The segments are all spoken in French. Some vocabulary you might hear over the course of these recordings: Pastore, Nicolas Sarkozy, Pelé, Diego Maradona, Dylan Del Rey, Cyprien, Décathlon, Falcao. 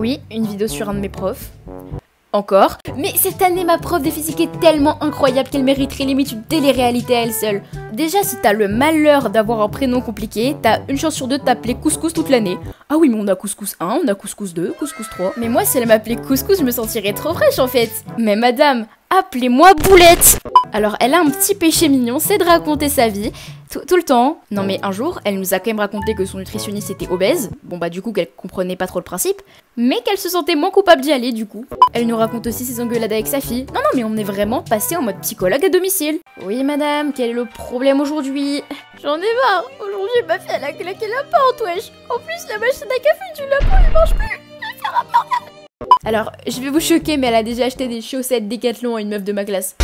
Oui, une vidéo sur un de mes profs. Encore. Mais cette année, ma prof de physique est tellement incroyable qu'elle mériterait limite une télé-réalité à elle seule. Déjà, si t'as le malheur d'avoir un prénom compliqué, t'as une chance sur deux de t'appeler Couscous toute l'année. Ah oui, mais on a Couscous 1, on a Couscous 2, Couscous 3. Mais moi, si elle m'appelait Couscous, je me sentirais trop fraîche en fait. Mais madame, appelez-moi Boulette. Alors, elle a un petit péché mignon, c'est de raconter sa vie. Tout le temps. Non mais un jour, elle nous a quand même raconté que son nutritionniste était obèse. Bon bah du coup qu'elle comprenait pas trop le principe. Mais qu'elle se sentait moins coupable d'y aller du coup. Elle nous raconte aussi ses engueulades avec sa fille. Non mais on est vraiment passé en mode psychologue à domicile. Oui madame, quel est le problème aujourd'hui? J'en ai marre. Aujourd'hui ma fille elle a claqué la porte wesh. En plus la machine à café du lapin elle marche plus. Je vais faire un burger. Alors je vais vous choquer mais elle a déjà acheté des chaussettes Décathlon à une meuf de ma classe.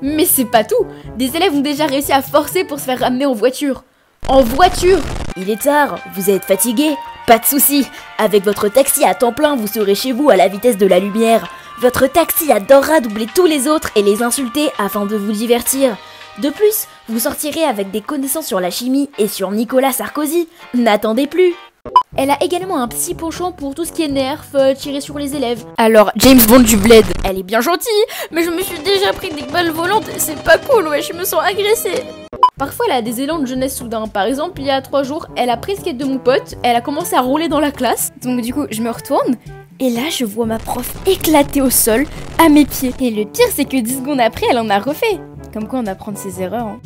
Mais c'est pas tout. Des élèves ont déjà réussi à forcer pour se faire ramener en voiture. En voiture! Il est tard, vous êtes fatigué? Pas de soucis. Avec votre taxi à temps plein, vous serez chez vous à la vitesse de la lumière. Votre taxi adorera doubler tous les autres et les insulter afin de vous divertir. De plus, vous sortirez avec des connaissances sur la chimie et sur Nicolas Sarkozy. N'attendez plus. Elle a également un petit penchant pour tout ce qui est nerf, tirer sur les élèves. Alors, James Bond du bled, elle est bien gentille, mais je me suis déjà pris des balles volantes et c'est pas cool, ouais, je me sens agressée. Parfois, elle a des élans de jeunesse soudain. Par exemple, il y a 3 jours, elle a pris le skate de mon pote, elle a commencé à rouler dans la classe. Donc du coup, je me retourne, et là, je vois ma prof éclater au sol, à mes pieds. Et le pire, c'est que 10 secondes après, elle en a refait. Comme quoi, on apprend de ses erreurs, hein.